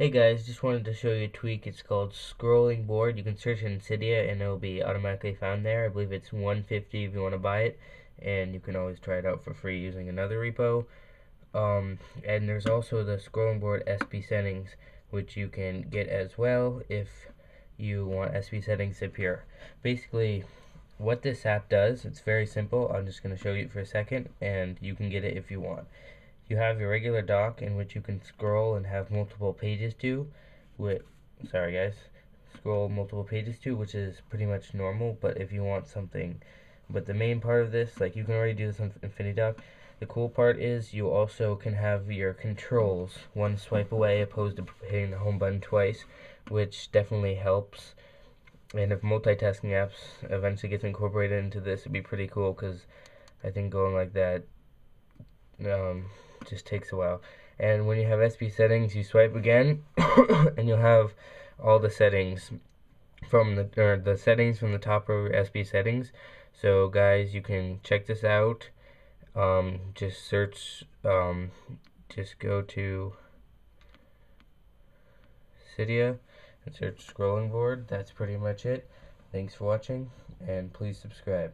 Hey guys, just wanted to show you a tweak. It's called scrolling board. You can search in Cydia and it'll be automatically found there. I believe it's $150 if you want to buy it, and you can always try it out for free using another repo. And there's also the scrolling board SBSettings, which you can get as well if you want SBSettings to appear. Basically, what this app does, it's very simple. I'm just going to show you for a second, and you can get it if you want. You have your regular dock in which you can scroll and have multiple pages to, which is pretty much normal. But if you want something, but the main part of this, like, you can already do this on Infinity Dock. The cool part is you also can have your controls one swipe away, opposed to hitting the home button twice, which definitely helps. And if multitasking apps eventually gets incorporated into this, it'd be pretty cool, because I think going like that just takes a while. And when you have SBSettings, you swipe again and you'll have all the settings from the settings from the top row of your SBSettings. So guys, you can check this out. Just search, just go to Cydia and search scrolling board. That's pretty much it. Thanks for watching, and please subscribe.